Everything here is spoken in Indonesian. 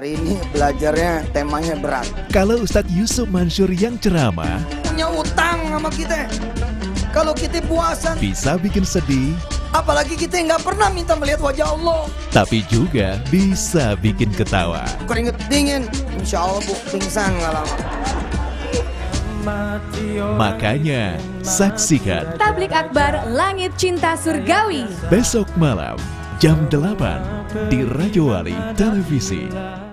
Hari ini belajarnya temanya berat. Kalau Ustadz Yusuf Mansur yang ceramah, punya utang sama kita. Kalau kita puasa, bisa bikin sedih. Apalagi kita nggak pernah minta melihat wajah Allah. Tapi juga bisa bikin ketawa. Keringet dingin, insya Allah Bu pingsan nggak lama. Makanya saksikan Tabligh Akbar Langit Cinta Surgawi besok malam jam 8 di Rajawali Televisi.